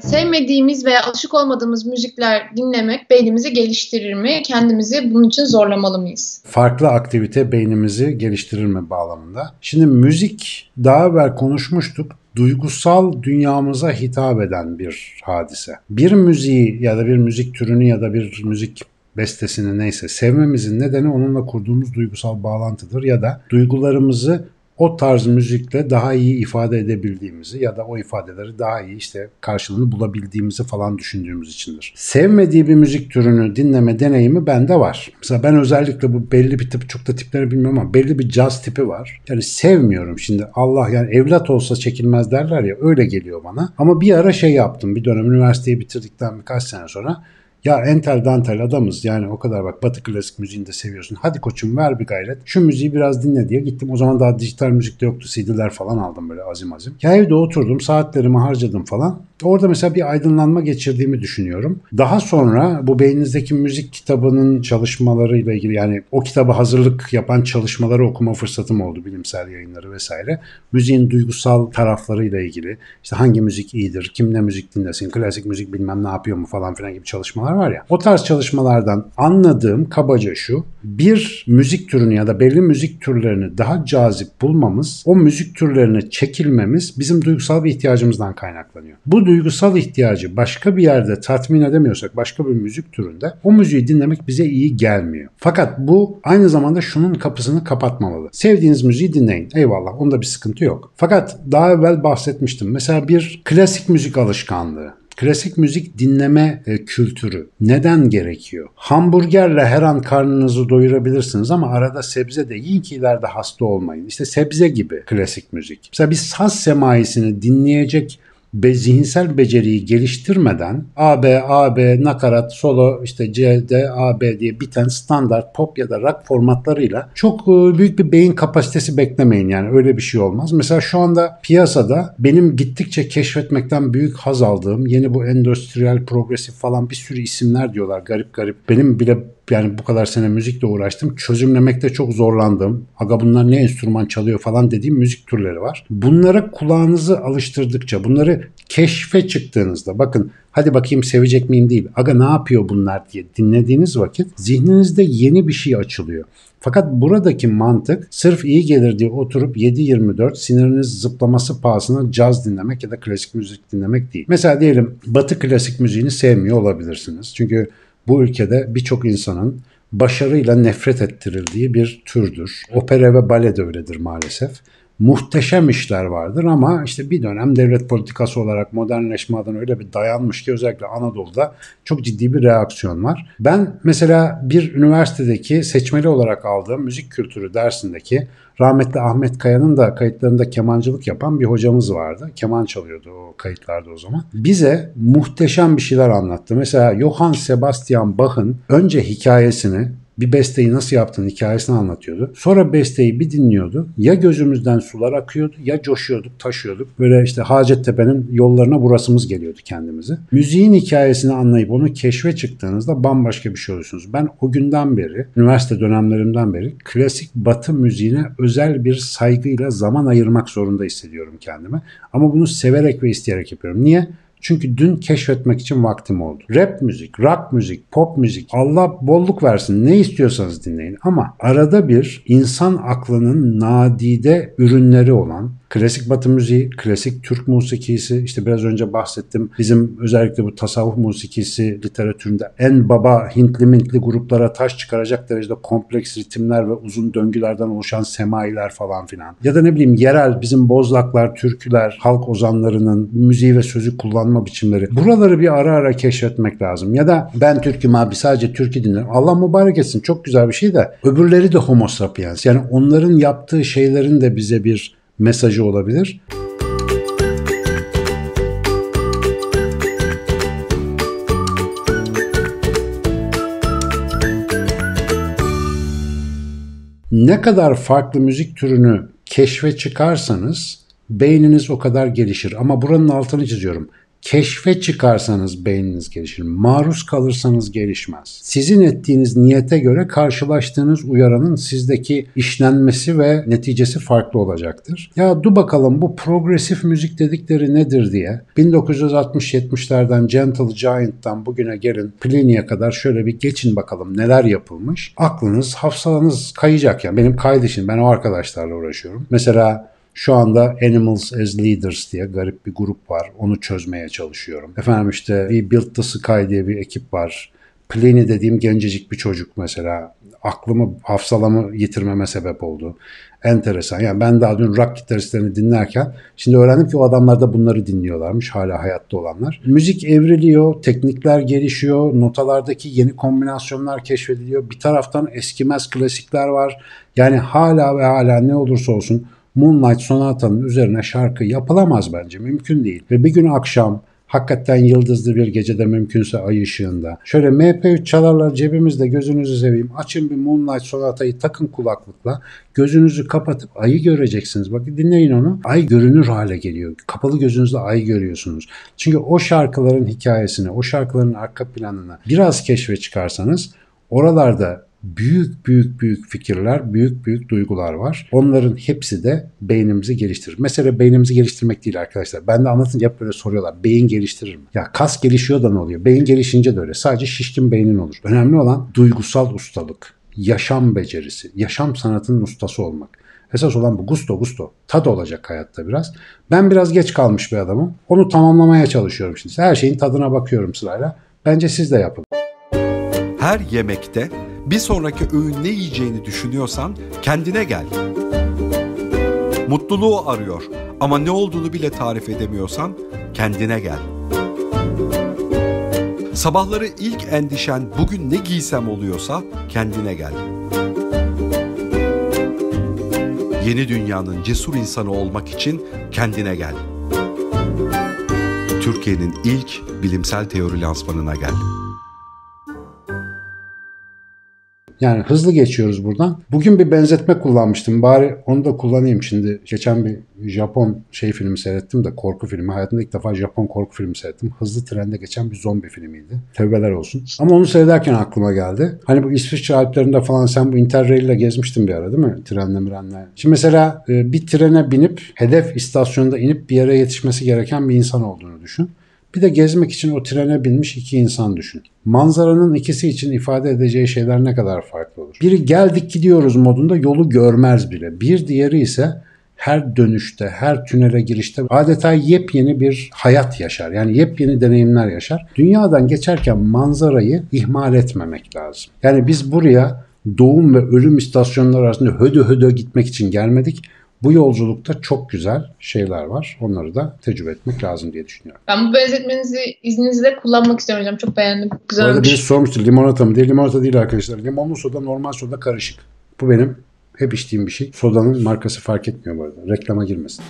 Sevmediğimiz veya aşık olmadığımız müzikler dinlemek beynimizi geliştirir mi? Kendimizi bunun için zorlamalı mıyız? Farklı aktivite beynimizi geliştirir mi bağlamında? Şimdi müzik, daha evvel konuşmuştuk, duygusal dünyamıza hitap eden bir hadise. Bir müziği ya da bir müzik türünü ya da bir müzik bestesini neyse sevmemizin nedeni onunla kurduğumuz duygusal bağlantıdır ya da duygularımızı o tarz müzikle daha iyi ifade edebildiğimizi ya da o ifadeleri daha iyi işte karşılığını bulabildiğimizi falan düşündüğümüz içindir. Sevmediği bir müzik türünü dinleme deneyimi bende var. Mesela ben özellikle bu belli bir tip, çok da tipleri bilmiyorum ama belli bir caz tipi var. Yani sevmiyorum şimdi Allah yani evlat olsa çekilmez derler ya öyle geliyor bana. Ama bir ara şey yaptım bir dönem üniversiteyi bitirdikten birkaç sene sonra. Ya entel dantel adamız yani o kadar bak batı klasik müziğini de seviyorsun. Hadi koçum ver bir gayret. Şu müziği biraz dinle diye gittim. O zaman daha dijital müzik de yoktu. CD'ler falan aldım böyle azim azim. Ya evde oturdum saatlerimi harcadım falan. Orada mesela bir aydınlanma geçirdiğimi düşünüyorum. Daha sonra bu beyninizdeki müzik kitabının çalışmalarıyla ilgili yani o kitaba hazırlık yapan çalışmaları okuma fırsatım oldu. Bilimsel yayınları vesaire. Müziğin duygusal taraflarıyla ilgili işte hangi müzik iyidir, kimle müzik dinlesin, klasik müzik bilmem ne yapıyor mu falan filan gibi çalışmalar var ya. O tarz çalışmalardan anladığım kabaca şu, bir müzik türünü ya da belli müzik türlerini daha cazip bulmamız, o müzik türlerine çekilmemiz bizim duygusal bir ihtiyacımızdan kaynaklanıyor. Bu duygusal ihtiyacı başka bir yerde tatmin edemiyorsak başka bir müzik türünde o müziği dinlemek bize iyi gelmiyor. Fakat bu aynı zamanda şunun kapısını kapatmamalı. Sevdiğiniz müziği dinleyin. Eyvallah onda bir sıkıntı yok. Fakat daha evvel bahsetmiştim. Mesela bir klasik müzik alışkanlığı. Klasik müzik dinleme kültürü neden gerekiyor? Hamburgerle her an karnınızı doyurabilirsiniz ama arada sebze de yiyin ki ileride hasta olmayın. İşte sebze gibi klasik müzik. Mesela bir saz semaisini dinleyecek zihinsel beceriyi geliştirmeden A, B, nakarat, solo, işte C, D, A, B diye biten standart pop ya da rock formatlarıyla çok büyük bir beyin kapasitesi beklemeyin yani öyle bir şey olmaz. Mesela şu anda piyasada benim gittikçe keşfetmekten büyük haz aldığım yeni bu endüstriyel, progresif falan bir sürü isimler diyorlar garip garip. Benim bile yani bu kadar sene müzikle uğraştım. Çözümlemekte çok zorlandım. Aga bunlar ne enstrüman çalıyor falan dediğim müzik türleri var. Bunlara kulağınızı alıştırdıkça, bunları keşfe çıktığınızda bakın hadi bakayım sevecek miyim değil. Aga ne yapıyor bunlar diye dinlediğiniz vakit zihninizde yeni bir şey açılıyor. Fakat buradaki mantık sırf iyi gelir diye oturup 7-24 siniriniz zıplaması pahasına caz dinlemek ya da klasik müzik dinlemek değil. Mesela diyelim Batı klasik müziğini sevmiyor olabilirsiniz. Çünkü bu ülkede birçok insanın başarıyla nefret ettirildiği bir türdür. Opera ve bale de öyledir maalesef. Muhteşem işler vardır ama işte bir dönem devlet politikası olarak modernleşme adına öyle bir dayanmış ki özellikle Anadolu'da çok ciddi bir reaksiyon var. Ben mesela bir üniversitedeki seçmeli olarak aldığım müzik kültürü dersindeki rahmetli Ahmet Kaya'nın da kayıtlarında kemancılık yapan bir hocamız vardı. Keman çalıyordu o kayıtlarda o zaman. Bize muhteşem bir şeyler anlattı. Mesela Johann Sebastian Bach'ın önce hikayesini bir besteyi nasıl yaptığını hikayesini anlatıyordu. Sonra besteyi bir dinliyordu. Ya gözümüzden sular akıyordu ya coşuyorduk, taşıyorduk. Böyle işte Hacettepe'nin yollarına burasımız geliyordu kendimizi. Müziğin hikayesini anlayıp onu keşfe çıktığınızda bambaşka bir şey oluyorsunuz. Ben o günden beri, üniversite dönemlerimden beri klasik batı müziğine özel bir saygıyla zaman ayırmak zorunda hissediyorum kendimi. Ama bunu severek ve isteyerek yapıyorum. Niye? Çünkü dün keşfetmek için vaktim oldu. Rap müzik, rock müzik, pop müzik, Allah bolluk versin ne istiyorsanız dinleyin. Ama arada bir insan aklının nadide ürünleri olan klasik batı müziği, klasik Türk musikisi, işte biraz önce bahsettim bizim özellikle bu tasavvuf musikisi literatüründe en baba Hintli mintli gruplara taş çıkaracak derecede kompleks ritimler ve uzun döngülerden oluşan semailer falan filan. Ya da ne bileyim yerel bizim bozlaklar, türküler, halk ozanlarının müziği ve sözü kullanma biçimleri. Buraları bir ara ara keşfetmek lazım. Ya da ben Türk'üm abi sadece türkü dinlerim. Allah mübarek etsin çok güzel bir şey de öbürleri de homo sapiens. Yani onların yaptığı şeylerin de bize bir mesajı olabilir. Ne kadar farklı müzik türünü keşfe çıkarsanız beyniniz o kadar gelişir. Ama buranın altını çiziyorum. Keşfe çıkarsanız beyniniz gelişir. Maruz kalırsanız gelişmez. Sizin ettiğiniz niyete göre karşılaştığınız uyaranın sizdeki işlenmesi ve neticesi farklı olacaktır. Ya dur bakalım bu progresif müzik dedikleri nedir diye 1960-70'lerden Gentle Giant'tan bugüne gelin Pliny'e kadar şöyle bir geçin bakalım neler yapılmış. Aklınız, hafsalanız kayacak yani. Benim kaydışım, ben o arkadaşlarla uğraşıyorum. Mesela şu anda Animals as Leaders diye garip bir grup var. Onu çözmeye çalışıyorum. Efendim işte We Built the Sky diye bir ekip var. Pliny dediğim gencecik bir çocuk mesela. Aklımı, hafsalamı yitirmeme sebep oldu. Enteresan. Yani ben daha dün rock gitaristlerini dinlerken şimdi öğrendim ki o adamlar da bunları dinliyorlarmış, hala hayatta olanlar. Müzik evriliyor, teknikler gelişiyor, notalardaki yeni kombinasyonlar keşfediliyor. Bir taraftan eskimez klasikler var. Yani hala ve hala ne olursa olsun Moonlight Sonata'nın üzerine şarkı yapılamaz bence. Mümkün değil. Ve bir gün akşam hakikaten yıldızlı bir gecede mümkünse ay ışığında. Şöyle MP3 çalarlar cebimizde gözünüzü seveyim. Açın bir Moonlight Sonata'yı takın kulaklıkla. Gözünüzü kapatıp ayı göreceksiniz. Bakın dinleyin onu. Ay görünür hale geliyor. Kapalı gözünüzle ayı görüyorsunuz. Çünkü o şarkıların hikayesini, o şarkıların arka planını biraz keşfe çıkarsanız oralarda büyük fikirler, büyük duygular var. Onların hepsi de beynimizi geliştirir. Mesela beynimizi geliştirmek değil arkadaşlar. Ben de anlatınca hep böyle soruyorlar. Beyin geliştirir mi? Ya kas gelişiyor da ne oluyor? Beyin gelişince de öyle. Sadece şişkin beynin olur. Önemli olan duygusal ustalık, yaşam becerisi, yaşam sanatının ustası olmak. Esas olan bu gusto. Tad olacak hayatta biraz. Ben biraz geç kalmış bir adamım. Onu tamamlamaya çalışıyorum şimdi. Her şeyin tadına bakıyorum sırayla. Bence siz de yapın. Her yemekte bir sonraki öğün ne yiyeceğini düşünüyorsan kendine gel. Mutluluğu arıyor ama ne olduğunu bile tarif edemiyorsan kendine gel. Sabahları ilk endişen bugün ne giysem oluyorsa kendine gel. Yeni dünyanın cesur insanı olmak için kendine gel. Türkiye'nin ilk bilimsel teori lansmanına gel. Yani hızlı geçiyoruz buradan. Bugün bir benzetme kullanmıştım. Bari onu da kullanayım şimdi. Geçen bir Japon filmi seyrettim de, korku filmi. Hayatımda ilk defa Japon korku filmi seyrettim. Hızlı trende geçen bir zombi filmiydi. Tövbeler olsun. Ama onu seyrederken aklıma geldi. Hani bu İsviçre Alplerinde falan sen bu Interrail'le gezmiştin bir ara değil mi? Trenle. Şimdi mesela bir trene binip hedef istasyonunda inip bir yere yetişmesi gereken bir insan olduğunu düşün. Bir de gezmek için o trene binmiş iki insan düşün. Manzaranın ikisi için ifade edeceği şeyler ne kadar farklı olur. Biri geldik gidiyoruz modunda yolu görmez bile. Bir diğeri ise her dönüşte, her tünele girişte adeta yepyeni bir hayat yaşar. Yani yepyeni deneyimler yaşar. Dünyadan geçerken manzarayı ihmal etmemek lazım. Yani biz buraya doğum ve ölüm istasyonları arasında hödö gitmek için gelmedik. Bu yolculukta çok güzel şeyler var. Onları da tecrübe etmek lazım diye düşünüyorum. Ben bu benzetmenizi izninizle kullanmak istiyorum hocam. Çok beğendim. Güzel olmuş. Birisi sormuştu limonata mı diye. Limonata değil arkadaşlar. Limonlu soda, normal soda karışık. Bu benim hep içtiğim bir şey. Sodanın markası fark etmiyor bu arada. Reklama girmesin.